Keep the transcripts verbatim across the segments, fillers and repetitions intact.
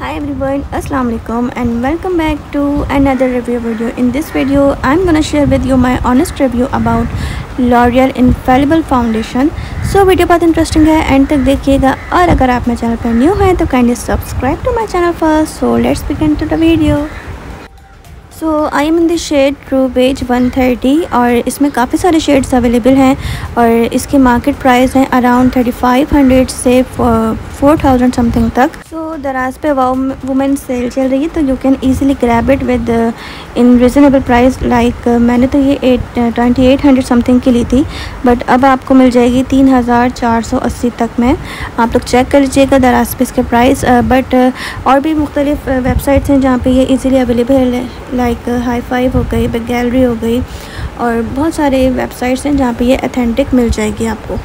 Hi everyone, Assalamualaikum and welcome back to another review video. In this video I'm gonna share with you my honest review about L'Oreal Infallible Foundation. So video बहुत interesting है, end तक देखिएगा, और अगर आप मेरे channel पर new हैं तो kindly subscribe to my channel first. So let's begin to the video. So I am in the shade true beige one thirty, और इसमें काफ़ी सारे शेड्स अवेलेबल हैं और इसके मार्केट प्राइस हैं अराउंड थर्टी फाइव हंड्रेड से फोर थाउजेंड समथिंग तक. सो दराज पे वुमेन सेल चल रही है तो you can easily grab it with in reasonable price. Like मैंने तो ये at twenty eight hundred something की ली थी, बट अब आपको मिल जाएगी तीन हज़ार चार सौ अस्सी तक में. आप लोग चेक कर लीजिएगा दराज पे इसके प्राइस, बट और भी मुख्तलिफ वेबसाइट्स हैं जहाँ पर ये ईज़िली अवेलेबल है. लाइक हाई फाइव हो गई, बिग गैलरी हो गई, और बहुत सारे वेबसाइट्स हैं जहाँ पे ये ऑथेंटिक मिल जाएगी आपको.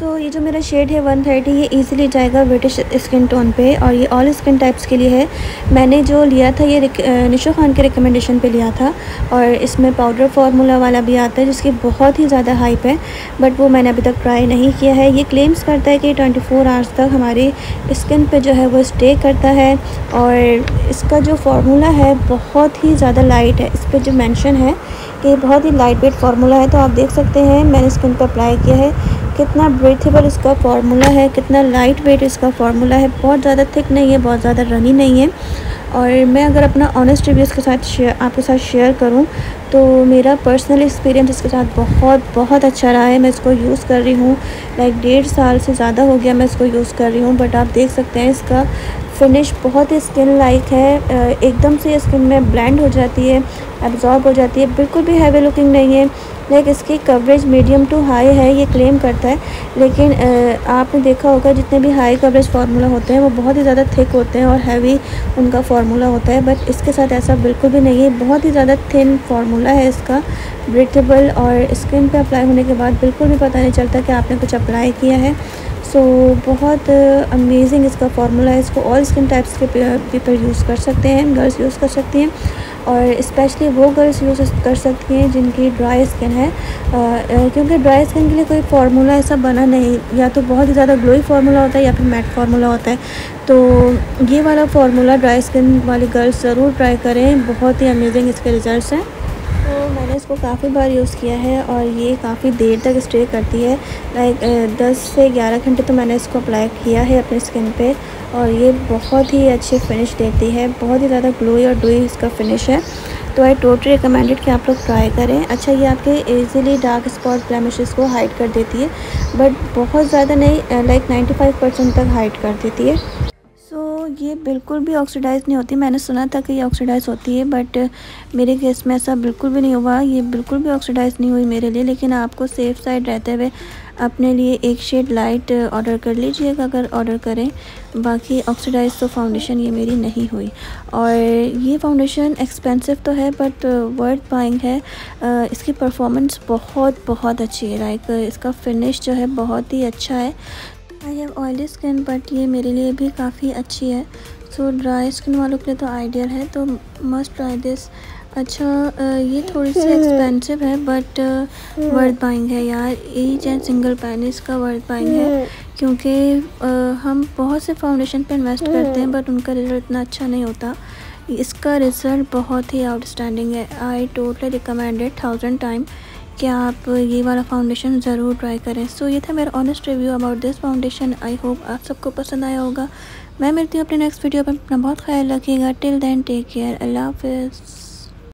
सो so, ये जो मेरा शेड है वन थर्टी, ये इजीली जाएगा ब्रिटिश स्किन टोन पे, और ये ऑल स्किन टाइप्स के लिए है. मैंने जो लिया था ये निशा खान के रिकमेंडेशन पे लिया था, और इसमें पाउडर फार्मूला वाला भी आता है जिसकी बहुत ही ज़्यादा हाइप है, बट वो मैंने अभी तक ट्राई नहीं किया है. ये क्लेम्स करता है कि ट्वेंटी फोर आवर्स तक हमारी स्किन पे जो है वो स्टे करता है, और इसका जो फार्मूला है बहुत ही ज़्यादा लाइट है. इस पर जो मैंशन है कि बहुत ही लाइट वेट फार्मूला है, तो आप देख सकते हैं मैंने स्किन पर अप्लाई किया है कितना ब्रीथेबल इसका फार्मूला है, कितना लाइट वेट इसका फार्मूला है. बहुत ज़्यादा थिक नहीं है, बहुत ज़्यादा रनी नहीं है. और मैं अगर अपना ऑनेस्ट रिव्यू इसके साथ शेयर आपके साथ शेयर करूं तो मेरा पर्सनल एक्सपीरियंस इसके साथ बहुत बहुत अच्छा रहा है. मैं इसको यूज़ कर रही हूं, लाइक डेढ़ साल से ज़्यादा हो गया मैं इसको यूज़ कर रही हूं, बट आप देख सकते हैं इसका फिनिश बहुत ही स्किन लाइक है. एकदम से स्किन में ब्लेंड हो जाती है, एब्जॉर्ब हो जाती है, बिल्कुल भी हैवी लुकिंग नहीं है. लाइक इसकी कवरेज मीडियम टू हाई है ये क्लेम करता है, लेकिन आपने देखा होगा जितने भी हाई कवरेज फार्मूला होते हैं वो बहुत ही ज़्यादा थिक होते हैं और हैवी उनका फार्मूला होता है, बट इसके साथ ऐसा बिल्कुल भी नहीं है. बहुत ही ज़्यादा थिन फार्मूला है इसका, ब्रीथेबल, और स्किन पे अप्लाई होने के बाद बिल्कुल भी पता नहीं चलता कि आपने कुछ अप्लाई किया है. सो so, बहुत अमेजिंग इसका फार्मूला है. इसको ऑल स्किन टाइप्स के पीपल यूज़ कर सकते हैं, गर्ल्स यूज़ कर सकती हैं, और स्पेशली वो गर्ल्स यूज़ कर सकती हैं जिनकी ड्राई स्किन है, आ, क्योंकि ड्राई स्किन के लिए कोई फार्मूला ऐसा बना नहीं. या तो बहुत ही ज़्यादा ग्लोई फार्मूला होता है या फिर मैट फार्मूला होता है, तो ये वाला फार्मूला ड्राई स्किन वाली गर्ल्स ज़रूर ट्राई करें. बहुत ही अमेजिंग इसके रिजल्ट्स हैं. तो मैंने इसको काफ़ी बार यूज़ किया है और ये काफ़ी देर तक स्टे करती है. लाइक दस से ग्यारह घंटे तो मैंने इसको अप्लाई किया है अपनी स्किन पे, और ये बहुत ही अच्छी फिनिश देती है. बहुत ही ज़्यादा ग्लोई और डूई इसका फिनिश है, तो आई टोटली रिकमेंडेड कि आप लोग ट्राई करें. अच्छा, ये आपके इजीली डार्क स्पॉट ब्लेमिशेस को हाइड कर देती है, बट बहुत ज़्यादा नहीं, लाइक नाइन्टी फाइव परसेंट तक हाइड कर देती है. ये बिल्कुल भी ऑक्सीडाइज़ नहीं होती. मैंने सुना था कि ये ऑक्सीडाइज़ होती है, बट मेरे केस में ऐसा बिल्कुल भी नहीं हुआ. ये बिल्कुल भी ऑक्सीडाइज़ नहीं हुई मेरे लिए, लेकिन आपको सेफ़ साइड रहते हुए अपने लिए एक शेड लाइट ऑर्डर कर लीजिएगा अगर ऑर्डर करें. बाकी ऑक्सीडाइज तो फाउंडेशन ये मेरी नहीं हुई, और ये फाउंडेशन एक्सपेंसिव तो है बट वर्थ बाइंग है. इसकी परफॉर्मेंस बहुत बहुत अच्छी है. लाइक इसका फिनिश जो है बहुत ही अच्छा है. I have oily skin, but ये मेरे लिए भी काफ़ी अच्छी है. सो ड्राई स्किन वालों के लिए तो आइडियल है, तो मस्ट ट्राई दिस. अच्छा, ये थोड़ी सी एक्सपेंसिव है बट वर्थ बाइंग है यार. ईच एंड सिंगल पैन इसका वर्थ बाइंग है, क्योंकि हम बहुत से फाउंडेशन पे इन्वेस्ट करते हैं बट उनका रिजल्ट इतना अच्छा नहीं होता. इसका रिज़ल्ट बहुत ही आउटस्टैंडिंग है. I totally recommend it thousand time कि आप ये वाला फाउंडेशन ज़रूर ट्राई करें. सो so, ये था मेरा honest review about this foundation. I hope आप सबको पसंद आया होगा. मैं मिलती हूँ अपने नेक्स्ट वीडियो पर. अपना बहुत ख्याल रखिएगा. Till then take care. अल्लाह हाफिज़.